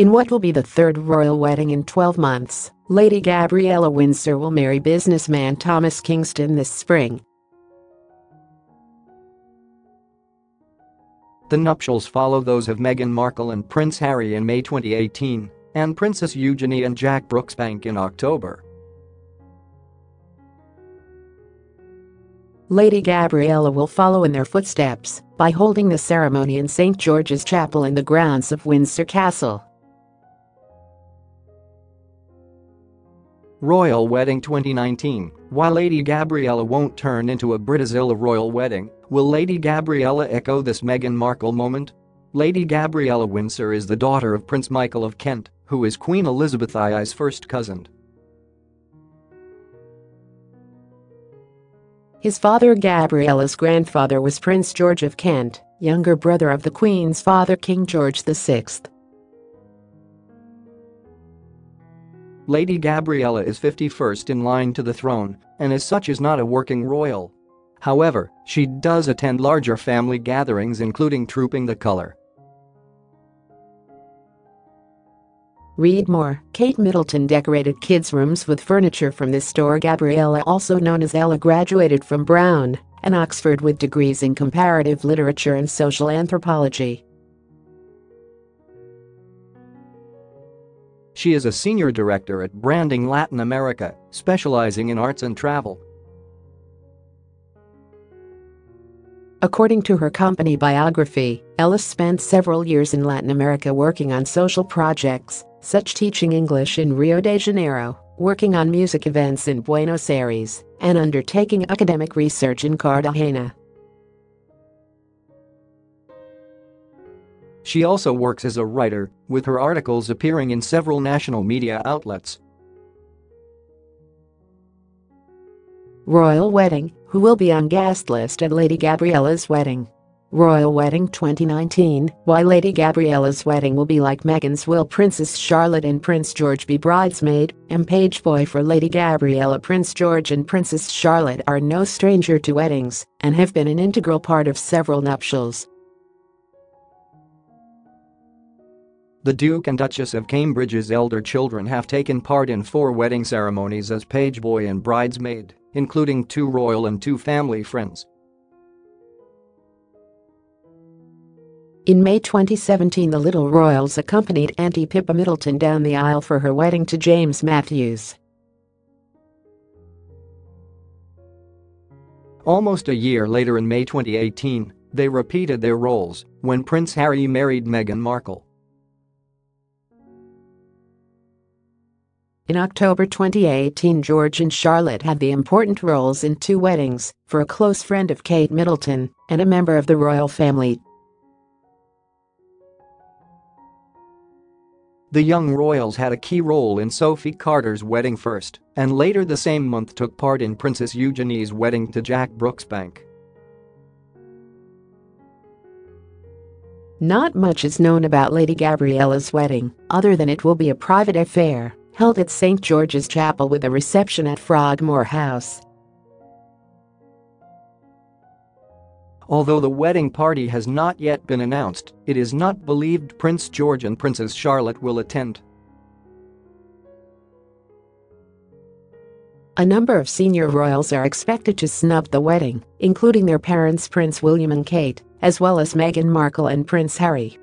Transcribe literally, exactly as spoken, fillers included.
In what will be the third royal wedding in twelve months, Lady Gabriella Windsor will marry businessman Thomas Kingston this spring. The nuptials follow those of Meghan Markle and Prince Harry in May twenty eighteen, and Princess Eugenie and Jack Brooksbank in October. Lady Gabriella will follow in their footsteps by holding the ceremony in St George's Chapel in the grounds of Windsor Castle. Royal Wedding twenty nineteen. While Lady Gabriella won't turn into a Britazilla royal wedding, will Lady Gabriella echo this Meghan Markle moment? Lady Gabriella Windsor is the daughter of Prince Michael of Kent, who is Queen Elizabeth the First's first cousin. His father, Gabriella's grandfather, was Prince George of Kent, younger brother of the Queen's father, King George the Sixth. Lady Gabriella is fifty-first in line to the throne and as such is not a working royal. However, she does attend larger family gatherings including Trooping the Colour. Read more. Kate Middleton decorated kids' rooms with furniture from this store. Gabriella, also known as Ella, graduated from Brown and Oxford with degrees in comparative literature and social anthropology. She is a senior director at Branding Latin America, specializing in arts and travel. According to her company biography, Ella spent several years in Latin America working on social projects, such teaching English in Rio de Janeiro, working on music events in Buenos Aires, and undertaking academic research in Cartagena. She also works as a writer, with her articles appearing in several national media outlets. Royal Wedding. Who will be on guest list at Lady Gabriella's wedding? Royal Wedding twenty nineteen. Why Lady Gabriella's wedding will be like Meghan's. Will Princess Charlotte and Prince George be bridesmaid and page boy for Lady Gabriella? Prince George and Princess Charlotte are no stranger to weddings and have been an integral part of several nuptials. The Duke and Duchess of Cambridge's elder children have taken part in four wedding ceremonies as pageboy and bridesmaid, including two royal and two family friends. In May twenty seventeen, the Little Royals accompanied Auntie Pippa Middleton down the aisle for her wedding to James Matthews. Almost a year later, in May twenty eighteen, they repeated their roles when Prince Harry married Meghan Markle. In October twenty eighteen, George and Charlotte had the important roles in two weddings for a close friend of Kate Middleton and a member of the royal family. The young royals had a key role in Sophie Carter's wedding first, and later the same month took part in Princess Eugenie's wedding to Jack Brooksbank. Not much is known about Lady Gabriella's wedding, other than it will be a private affair held at St George's Chapel with a reception at Frogmore House. Although the wedding party has not yet been announced, it is not believed Prince George and Princess Charlotte will attend. A number of senior royals are expected to snub the wedding, including their parents Prince William and Kate, as well as Meghan Markle and Prince Harry.